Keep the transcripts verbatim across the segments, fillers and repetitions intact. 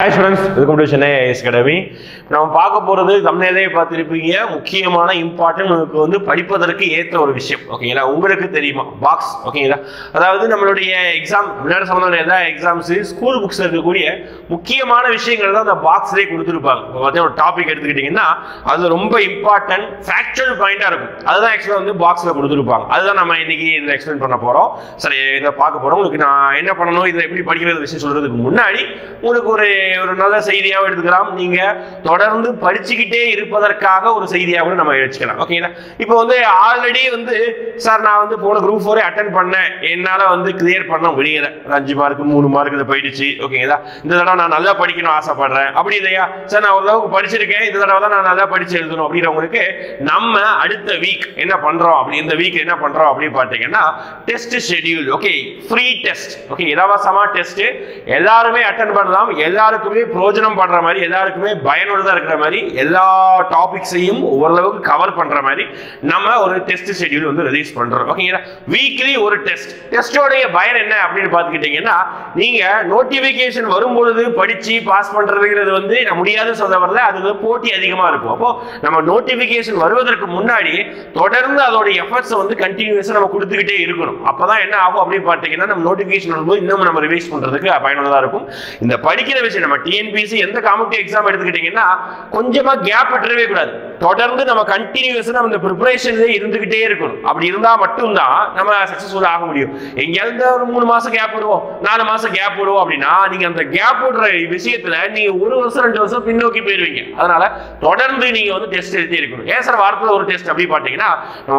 Hi students, welcome to Chennai IAS academy. இப்போ நம்ம பார்க்க போகிறது தமிழ்நிலையை பார்த்துருப்பீங்க. முக்கியமான இம்பார்ட்டன்ட் நமக்கு வந்து படிப்பதற்கு ஏற்ற ஒரு விஷயம், ஓகேங்களா? உங்களுக்கு தெரியுமா பாக்ஸ், ஓகேங்களா? அதாவது நம்மளுடைய எக்ஸாம் விளையாட சம்பந்தமான எதாவது எக்ஸாம்ஸு ஸ்கூல் புக்ஸில் இருக்கக்கூடிய முக்கியமான விஷயங்கள் தான் அந்த பாக்ஸ்லேயே கொடுத்துருப்பாங்க. இப்போ பார்த்தீங்கன்னா ஒரு டாபிக் எடுத்துக்கிட்டிங்கன்னா அது ரொம்ப இம்பார்ட்டன்ட் ஃபேக்சுவல் பாயிண்ட்டாக இருக்கும். அதுதான் ஆக்சுவலாக வந்து பாக்ஸில் கொடுத்துருப்பாங்க. அதுதான் நம்ம இன்றைக்கி இதில் எக்ஸ்பிளைன் பண்ண போகிறோம். சரி, இதை பார்க்க போகிறோம். உங்களுக்கு நான் என்ன பண்ணணும், இதில் எப்படி படிக்கிறது விஷயம் சொல்கிறதுக்கு முன்னாடி உங்களுக்கு ஒரு ஒரு நல்ல செய்தியாக எடுத்துக்கலாம். நீங்க தொடர்ந்து படிச்சுக்கிட்டே இருப்பதற்காக ஒரு செய்தியாக கூட நம்ம எடுத்துக்கலாம், ஓகேங்களா? இப்போ வந்து ஆல்ரெடி வந்து சார் நான் வந்து போன குரூப் ஃபோர் அட்டெண்ட் பண்ணேன், என்னால் வந்து கிளியர் பண்ண முடியல, அஞ்சு மார்க்கு மூணு மார்க்கு இதை போயிடுச்சு, ஓகேங்களா? இந்த தடவை நான் நல்லா படிக்கணும் ஆசைப்படுறேன், அப்படி இல்லையா சார் நான் ஓரளவுக்கு படிச்சிருக்கேன், இந்த தடவை தான் நான் நல்லா படிச்சு எழுதணும் அப்படிங்கிறவங்களுக்கு நம்ம அடுத்த வீக் என்ன பண்றோம் அப்படி இந்த வீக் என்ன பண்றோம் அப்படின்னு பார்த்தீங்கன்னா test schedule, okay, free test, okay, இலவசமா டெஸ்ட், எல்லாருமே அட்டெண்ட் பண்ணலாம், எல்லாரும் பிரயோஜனம் பண்ற மாதிரி, எல்லாருக்குமே பயனுள்ளதா இருக்கிற மாதிரி, எல்லா டாபிக்ஸையும் ஓரளவுக்கு கவர் பண்ற மாதிரி நம்ம ஒரு டெஸ்ட் ஷெட்யூல் வந்து ரிலீஸ் பண்றோம், ஓகேங்களா? வீக்லி ஒரு டெஸ்ட். டெஸ்டோடைய பயன் என்ன அப்படின்னு பார்த்துக்கிட்டீங்கன்னா நீங்க நோட்டிபிகேஷன் வரும்பொழுது படிச்சு பாஸ் பண்றதுங்கிறது வந்து முடியாத சொல்ல வரல, அது போட்டி அதிகமா இருக்கும். அப்போ நம்ம நோட்டிபிகேஷன் வருவதற்கு முன்னாடி தொடர்ந்து அதோட எஃபர்ட்ஸ் வந்து கண்டினியூஸா நம்ம கொடுத்துக்கிட்டே இருக்கணும். அப்பதான் என்ன ஆகும் அப்படின்னு பார்த்தீங்கன்னா நம்ம நோட்டிபிகேஷன் வரும்போது இன்னும் நம்ம ரிவைஸ் பண்றதுக்கு பயனுள்ளதா இருக்கும். இந்த படிக்கிற விஷயம் T N P S C எந்த காம்படிட்டிவ் எக்ஸாம் எடுத்துக்கிட்டீங்கன்னா கொஞ்சமா கேப் விட்டுறவே கூடாது. தொடர்ந்து நம்ம கண்டினியூஸா நம்ம இந்த ப்ரிப்பரேஷன்லயே இருந்துகிட்டே இருக்கணும். அப்படி இருந்தா மட்டும்தான் நம்ம சக்சஸ்ஃபுல் ஆக முடியும். எங்கேயாவது ஒரு மூணு மாசம் கேப் விடுவோம், நாலு மாசம் கேப் விடுவோம் அப்படின்னா நீங்க அந்த கேப் விடுற விஷயத்துல நீங்க ஒரு வருஷம் ரெண்டு வருஷம் பின்னோக்கி போயிருவீங்க. அதனால தொடர்ந்து நீங்க வந்து டெஸ்ட் எழுதிட்டே இருக்கணும். ஏன் சார் வாரத்துல ஒரு டெஸ்ட் அப்படின்னு பாத்தீங்கன்னா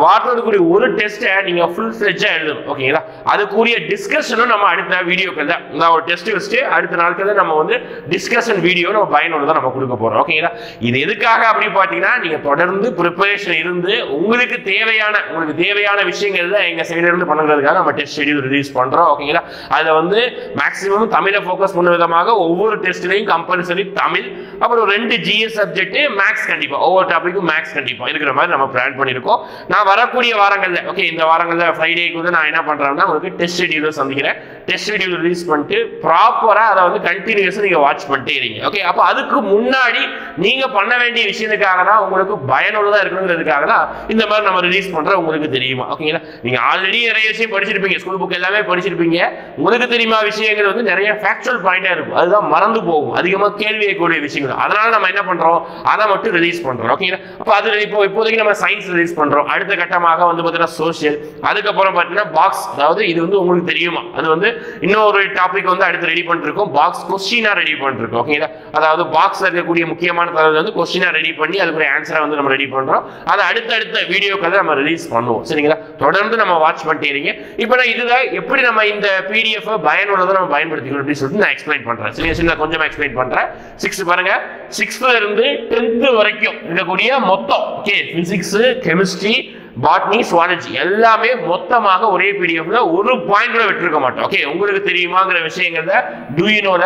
வாரத்துக்குரிய ஒரு டெஸ்ட்டை நீங்க ஃபுல் ஃபிளெட்ஜா எழுதணும், ஓகேங்களா? அதுக்குரிய டிஸ்கஷனும் நம்ம அடுத்த வீடியோக்கள் தான் ஒரு டெஸ்ட் வச்சுட்டு அடுத்த நாட்கள் நம்ம வந்து டிஸ்கஷன் வீடியோ நம்ம பயனுள்ளதான் நம்ம கொடுக்க போறோம், ஓகேங்களா? இது எதுக்காக அப்படின்னு பாத்தீங்கன்னா நீங்க தொடர்ந்து ப்ரிப்பரேஷன் இருந்து உங்களுக்கு தேவையான உங்களுக்கு தேவையான விஷயங்கள் தான் எங்க சைடுல இருந்து பண்ணுறதுக்காக நம்ம டெஸ்ட் ஷெட்யூல் ரிலீஸ் பண்றோம், ஓகேங்களா? அதுல வந்து மேக்ஸிமம் தமிழை ஃபோக்கஸ் பண்ண விதமாக ஒவ்வொரு டெஸ்ட்லையும் கம்பல்சரி தமிழ், அப்புறம் ரெண்டு ஜிஎஸ் சப்ஜெக்ட், மேக்ஸ் கண்டிப்பா, ஒவ்வொரு டாபிக்கும் மேக்ஸ் கண்டிப்பா இருக்கிற மாதிரி நம்ம பிளான் பண்ணியிருக்கோம். நான் வரக்கூடிய வாரங்கள்ல, ஓகே, இந்த வாரங்கள்ல ஃப்ரைடேக்கு வந்து நான் என்ன பண்றேன்னா உங்களுக்கு டெஸ்ட் ஷெட்யூல் சந்திக்கிறேன். டெஸ்ட் ஷெட்யூல் ரிலீஸ் பண்ணிட்டு ப்ராப்பரா அதை வந்து கண்டினியூஸா நீங்க வாட்ச் பண்ணிட்டே இருங்க, ஓகே? அப்ப அதுக்கு முன்னாடி நீங்க பண்ண வேண்டிய விஷயத்துக்காக தான் உங்களுக்கு பயனுள்ளதா இருக்கணுங்கிறதுக்காக தான் இந்த மாதிரி நம்ம ரிலீஸ் பண்ற உங்களுக்கு தெரியுமா, ஓகேங்களா? நீங்க ஆல்ரெடி நிறைய விஷயம் படிச்சிருப்பீங்க, ஸ்கூல் புக் எல்லாமே படிச்சிருப்பீங்க, உங்களுக்கு தெரியுமா விஷயங்கள் வந்து நிறைய ஃபேக்சுவல் பாயிண்டா இருக்கும், அதுதான் மறந்து போகும், அதிகமா கேள்வி கேட்கக்கூடிய விஷயங்கள். அதனால நம்ம என்ன பண்றோம், அதை மட்டும் ரிலீஸ் பண்றோம், ஓகேங்களா? அப்ப அது இப்போ இப்போதைக்கு நம்ம சயின்ஸ் ரிலீஸ் பண்றோம். அடுத்த கட்டமாக வந்து பாத்தீங்கன்னா சோசியல், அதுக்கப்புறம் பாத்தீங்கன்னா பாக்ஸ். அதாவது இது வந்து உங்களுக்கு தெரியுமா, அது வந்து இன்னொரு டாபிக் வந்து அடுத்து ரெடி பண்ணிருக்கோம், பாக்ஸ் கொஸ்டினா ரெடி பண்ணிருக்கோம், ஓகேங்களா? அதாவது பாக்ஸ்ல இருக்கக்கூடிய முக்கியமான தகவல் வந்து கொஸ்டினா ரெடி பண்ணி அதுக்குரிய ஆன்சரை வந்து நம்ம ரெடி பண்றோம். அதை அடுத்தடுத்த வீடியோக்களை நம்ம ரிலீஸ் பண்ணுவோம், சரிங்களா? தொடர்ந்து நம்ம வாட்ச் பண்ணிட்டீங்க. இப்போ நான் இதுதான் எப்படி நம்ம இந்த பிடிஎஃப் பயனுள்ளதை நம்ம பயன்படுத்திக்கணும் அப்படின்னு சொல்லிட்டு நான் எக்ஸ்பிளைன் பண்றேன், சரிங்களா? சின்ன கொஞ்சமா எக்ஸ்பிளைன் பண்றேன். சிக்ஸ்த் பாருங்க, சிக்ஸ்த்ல இருந்து டென்த் வரைக்கும் இருக்கக்கூடிய மொத்தம் okay physics, chemistry, botany, zoology எல்லாமே மொத்தமாக ஒரே பிடிஎஃப்ல ஒரு பாயிண்ட் கூட விட்டுருக்க மாட்டோம், ஓகே? உங்களுக்கு தெரியுமாங்கிற விஷயங்கள டூயினோட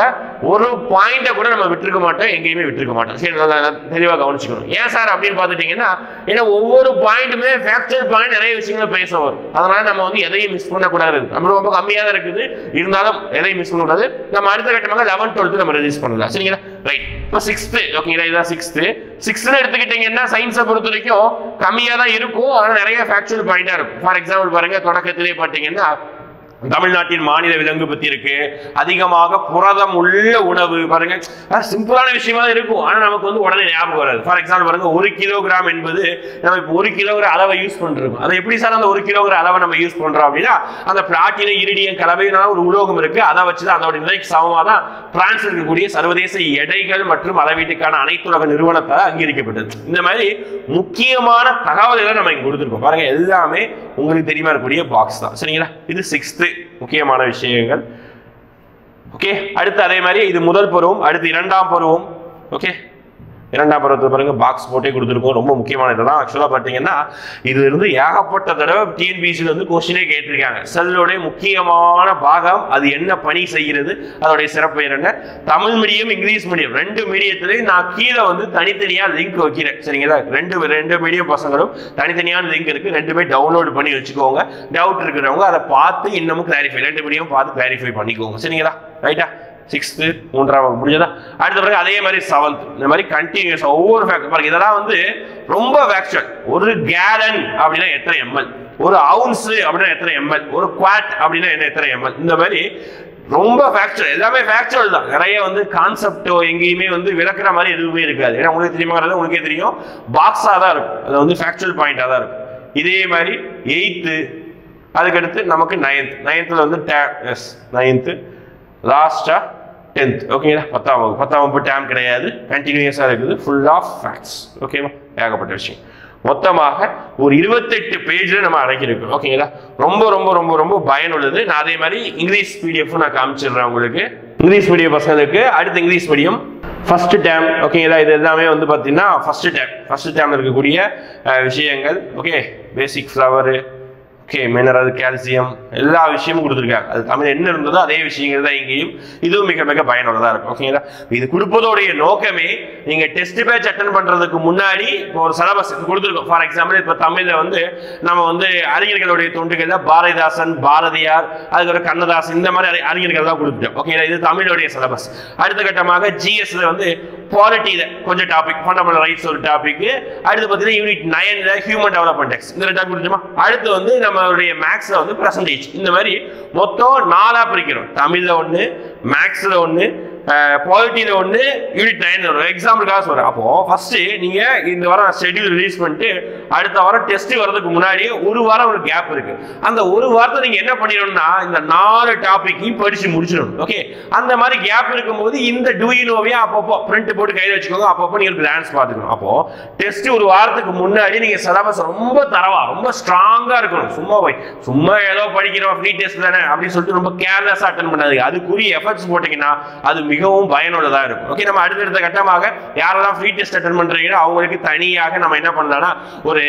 ஒரு பாயிண்ட கூட நம்ம விட்டுருக்க மாட்டோம், எங்கேயுமே விட்டுருக்க மாட்டோம், சரி? தெளிவாக கவனிச்சுக்கணும். ஏன் சார் அப்படின்னு பார்த்துட்டீங்கன்னா ஏன்னா ஒவ்வொரு பாயிண்ட்டுமே ஃபேக்சுவல் பாயிண்ட் நிறைய விஷயங்கள பேச வரும். அதனால நம்ம வந்து எதையும் மிஸ் பண்ணக்கூடாது. நம்ம ரொம்ப கம்மியாக தான் இருக்குது, இருந்தாலும் எதையும் மிஸ் பண்ணக்கூடாது. நம்ம அடுத்த கட்டமாக லெவன்த் டுவெல்த் நம்ம ரிலீஸ் பண்ணலாம், சரிங்களா? ரைட், இப்போ சிக்ஸ்த்து, ஓகேங்களா? இதுதான் சிக்ஸ்த்து. சிக்ஸ்த்னு எடுத்துக்கிட்டீங்கன்னா சயின்ஸை பொறுத்த வரைக்கும் கம்மியாக தான் இருக்கும், ஆனால் நிறைய ஃபேக்சுவல் பாயிண்டாக இருக்கும். ஃபார் எக்ஸாம்பிள் பாருங்க, தொடக்கத்திலே பார்த்தீங்கன்னா தமிழ்நாட்டின் மாநில விலங்கு பத்தி இருக்கு, அதிகமாக புரதம் உள்ள உணவு பாருங்க, சிம்பிளான விஷயமா இருக்கும் ஆனா நமக்கு வந்து உடனே ஞாபகம் வராது. ஃபார் எக்ஸாம்பிள் பாருங்க, ஒரு கிலோகிராம் என்பது நம்ம இப்போ ஒரு கிலோகிராம் அளவை யூஸ் பண்றோம். அதை எப்படி சார் அந்த ஒரு கிலோகிராம் அளவை நம்ம யூஸ் பண்றோம் அப்படின்னா அந்த பிளாட்டின இரிடியம் கலவையின ஒரு உலோகம் இருக்கு, அதை வச்சுதான் அதோட நிலைக்கு சமமாக தான் பிரான்ஸ் இருக்கக்கூடிய சர்வதேச எடைகள் மற்றும் அளவீட்டுக்கான அனைத்துலக நிறுவனத்தால் அங்கீகரிக்கப்பட்டது. இந்த மாதிரி முக்கியமான தகவல்களை நம்ம இங்க கொடுத்துருக்கோம் பாருங்க, எல்லாமே உங்களுக்கு தெரியுமா இருக்கக்கூடிய பாக்ஸ் தான், சரிங்களா? இது சிக்ஸ்த்து முக்கியமான விஷயங்கள், ஓகே? அடுத்து அதே மாதிரி இது முதல் பருவம், அடுத்து இரண்டாம் பருவம், ஓகே? இரண்டாம் பருவத்தை பாருங்க, பாக்ஸ் போட்டே கொடுத்துருக்கோம், ரொம்ப முக்கியமான இதெல்லாம். ஆக்சுவலாக பார்த்தீங்கன்னா இதுல இருந்து ஏகப்பட்ட தடவை டிஎன்பிஎஸ்சியில் வந்து கொஸ்டினே கேட்டிருக்காங்க. செல்லோடைய முக்கியமான பாகம் அது என்ன பணி செய்கிறது, அதோடைய சிறப்பெயர் என்ன. தமிழ் மீடியம், இங்கிலீஷ் மீடியம் ரெண்டு மீடியத்திலையும் நான் கீழே வந்து தனித்தனியாக லிங்க் வைக்கிறேன், சரிங்களா? ரெண்டு ரெண்டு மீடியம் பசங்களும் தனித்தனியான லிங்க் இருக்கு, ரெண்டுமே டவுன்லோடு பண்ணி வச்சுக்கோங்க. டவுட் இருக்கிறவங்க அதை பார்த்து இன்னமும் கிளாரிஃபை, ரெண்டு மீடியம் பார்த்து கிளாரிஃபை பண்ணிக்கோங்க, சரிங்களா? ரைட்டா? சிக்ஸ்த்து மூன்றாம் வகுப்பு முடிஞ்சதா, அடுத்த பிறகு அதே மாதிரி செவன்த், இந்த மாதிரி கண்டினியூஸ் ஒவ்வொரு ஃபேக்டர் பாருங்க. இதெல்லாம் வந்து ரொம்ப வேக்சுவல். ஒரு கேலன் அப்படின்னா எத்தனை எம்எல், ஒரு அவுன்ஸ் அப்படின்னா எத்தனை எம்எல், ஒரு குவாட் அப்படின்னா என்ன எத்தனை எம்எல், இந்த மாதிரி ரொம்ப ஃபேக்சுவல். எல்லாமே ஃபேக்சுவல் தான். நிறைய வந்து கான்செப்டோ எங்கேயுமே வந்து விளக்குற மாதிரி எதுவுமே இருக்காது. ஏன்னா உங்களுக்கு தெரியுமாங்கிறது உங்களுக்கே தெரியும், பாக்ஸாக தான் இருக்கும், அது வந்து ஃபேக்சுவல் பாயிண்டாக தான் இருக்கும். இதே மாதிரி எயித்து, அதுக்கடுத்து நமக்கு நைன்த், நைன்த்தில் வந்து டே எஸ் நைன்த்து லாஸ்ட்டாக டென்த். ஓகேங்களா, பத்தாம் வகுப்பு. பத்தாம் வகுப்பு டேம் கிடையாது, கண்டினியூஸாக இருக்குது, ஃபுல் ஆஃப் ஃபேக்ட்ஸ். ஓகேவா, ஏகப்பட்ட விஷயம். மொத்தமாக ஒரு இருபத்தெட்டு பேஜில் நம்ம அடக்கியிருக்கோம். ஓகேங்களா, ரொம்ப ரொம்ப ரொம்ப ரொம்ப பயனுள்ளது. நான் அதே மாதிரி இங்கிலீஷ் மீடியமும் நான் காமிச்சிடுறேன் உங்களுக்கு. இங்கிலீஷ் மீடியம் பசங்களுக்கு அடுத்து இங்கிலீஷ் மீடியம் ஃபஸ்ட்டு டேம். ஓகேங்களா, இது எல்லாமே வந்து பார்த்தீங்கன்னா ஃபஸ்ட்டு டேம், ஃபஸ்ட்டு டேமில் இருக்கக்கூடிய விஷயங்கள். Okay, basic flower, okay mineral, calcium, எல்லா விஷயமும் கொடுத்துருக்காங்க. அது தமிழ் என்ன இருந்ததோ அதே விஷயங்கள் தான் இங்கேயும். இதுவும் மிக மிக பயனுள்ளதாக இருக்கும். ஓகேங்களா, இது கொடுப்பதோடைய நோக்கமே நீங்கள் டெஸ்ட் பேட்ச் அட்டன் பண்ணுறதுக்கு முன்னாடி இப்போ ஒரு சிலபஸ் கொடுத்துருக்கோம். ஃபார் எக்ஸாம்பிள் இப்போ தமிழில் வந்து நம்ம வந்து அறிஞர்களுடைய தொண்டுகளில் பாரதிதாசன், பாரதியார், அதுக்கப்புறம் கண்ணதாசன், இந்த மாதிரி அறிஞர்கள் தான் கொடுத்துட்டோம். ஓகேங்களா, இது தமிழுடைய சிலபஸ். அடுத்த கட்டமாக ஜிஎஸ்ல வந்து பாலிட்டியில் கொஞ்சம் டாபிக், ஃபண்டமெண்டல் ரைட்ஸ் ஒரு டாபிக். அடுத்து பார்த்தீங்கன்னா யூனிட் நைனில் ஹியூமன் டெவலப்மெண்ட் எக்ஸ், இந்த டாபிக் கொடுத்துட்டோமா. அடுத்து வந்து நம்ம நம்மளுடைய மேக்ஸ்ல வந்து பர்சன்டேஜ், இந்த மாதிரி மொத்தம் நாலா பிரிக்கிறோம். தமிழ்ல ஒன்று, மேக்ஸ்ல ஒன்று, பாலிட்டியில் ஒன்று, யூனிட் நைன் வரும். எக்ஸாம்பிளுக்காக சொல்கிறேன். அப்போது ஃபஸ்ட்டு நீங்கள் இந்த வாரம் ஷெட்யூல் ரிலீஸ் பண்ணிட்டு அடுத்த வாரம் டெஸ்ட்டு வர்றதுக்கு முன்னாடியே ஒரு வாரம் ஒரு கேப் இருக்குது. அந்த ஒரு வாரத்தை நீங்கள் என்ன பண்ணிடணும்னா இந்த நாலு டாப்பிக்கையும் படித்து முடிச்சிடணும். ஓகே, அந்த மாதிரி கேப் இருக்கும்போது இந்த டூயினோவையும் அப்பப்போ பிரிண்ட் போட்டு கையில் வச்சுக்கோங்க. அப்பப்போ நீங்கள் பிளான்ஸ் பார்த்துக்கணும். அப்போது டெஸ்ட்டு ஒரு வாரத்துக்கு முன்னாடி நீங்கள் சிலபஸ் ரொம்ப தரவாக, ரொம்ப ஸ்ட்ராங்காக இருக்கணும். சும்மா போய் சும்மா ஏதோ படிக்கிறோம், ஃப்ரீ டெஸ்ட் தானே அப்படின்னு சொல்லிட்டு ரொம்ப கேர்லெஸ்ஸாக அட்டன் பண்ணாதீங்க. அதுக்குரிய எஃபர்ட்ஸ் போட்டிங்கன்னா அது மிகவும் பயனுள்ளதா இருக்கும். ஓகே, நம்ம அடுத்தடுத்த கட்டமாக யாரெல்லாம் ஃப்ரீ டெஸ்ட் அட்டெண்ட் பண்றீங்களோ அவங்களுக்கு தனியாக நம்ம என்ன பண்ணலாம்னா ஒரு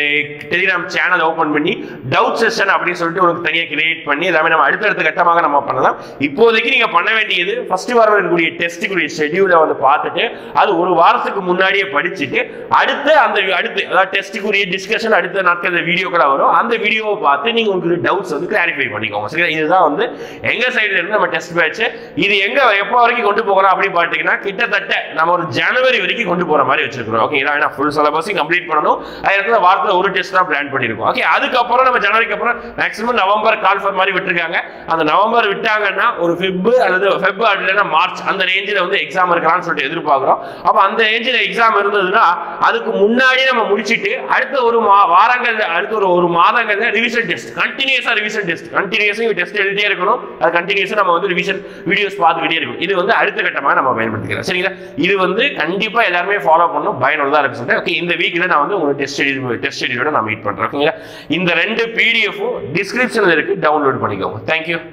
டெலிகிராம் சேனல் ஓபன் பண்ணி டவுட் செஷன் அப்படின்னு சொல்லிட்டு உங்களுக்கு தனியாக கிரியேட் பண்ணி எல்லாமே நம்ம அடுத்தடுத்த கட்டமாக நம்ம பண்ணலாம். இப்போதைக்கு நீங்க பண்ண வேண்டியது ஃபர்ஸ்ட் வாரம் இருக்கக்கூடிய டெஸ்ட்டுக்குரிய ஷெட்யூலை வந்து பார்த்துட்டு அது ஒரு வாரத்துக்கு முன்னாடியே படிச்சுட்டு அடுத்து அந்த அடுத்து அதாவது டெஸ்ட்டுக்குரிய டிஸ்கஷன் அடுத்த நாட்கள் வீடியோக்கெல்லாம் வரும். அந்த வீடியோவை பார்த்து நீங்க உங்களுக்கு டவுட்ஸ் வந்து கிளாரிஃபை பண்ணிக்கோங்க. சரிங்களா, இதுதான் வந்து எங்க சைடுல இருந்து நம்ம டெஸ்ட் பேட்ச். இது எங்க எப்போ வரைக்கும் கொண்டு போகலாம் அப்படி பார்த்தீங்கன்னா கிட்டத்தட்ட நம்ம ஒரு ஜனவரி வரைக்கும் கொண்டு போற மாதிரி வச்சிருக்கோம். ஓகேங்களா, ஏன்னா ஃபுல் சிலபஸ் கம்ப்ளீட் பண்ணணும். அதுக்கு வாரத்தில் ஒரு டெஸ்ட் தான் பிளான் பண்ணியிருக்கோம். ஓகே, அதுக்கப்புறம் நம்ம ஜனவரிக்கு அப்புறம் மேக்ஸிமம் நவம்பர் கால்ஃபர் மாதிரி விட்டுருக்காங்க. அந்த நவம்பர் விட்டாங்கன்னா ஒரு ஃபெப் அல்லது ஃபெப் அப்படின்னா மார்ச் அந்த ரேஞ்சில் வந்து எக்ஸாம் இருக்கலாம்னு சொல்லிட்டு எதிர்பார்க்குறோம். அப்போ அந்த ரேஞ்சில் எக்ஸாம் இருந்ததுன்னா அதுக்கு முன்னாடி நம்ம முடிச்சுட்டு அடுத்த ஒரு வாரங்கள் அடுத்த ஒரு ஒரு மாதங்கள்ல ரிவிஷன் டெஸ்ட், கண்டினியூஸாக ரிவிஷன் டெஸ்ட், கண்டினியூஸாக டெஸ்ட் எழுதிட்டே இருக்கணும். அது கண்டினியூஸாக நம்ம வந்து ரிவிஷன் வீடியோஸ் பார்த்துக்கிட்டே இருக்கணும். இது வந்து அடுத்த கட்டமாக நம்ம பயன்படுத்திக்கிறோம். சரிங்களா, இது வந்து கண்டிப்பா எல்லாருமே ஃபாலோ பண்ணணும், பயனுள்ளதா இருக்கு சொல்லிட்டு. ஓகே, இந்த வீக்ல நான் வந்து உங்களுக்கு டெஸ்ட் எழுதி டெஸ்ட் எழுதியோட நான் மீட் பண்றேன். ஓகேங்களா, இந்த ரெண்டு பிடிஎஃப் டிஸ்கிரிப்ஷன்ல இருக்கு, டவுன்லோட் பண்ணிக்கோங்க. தேங்க்யூ.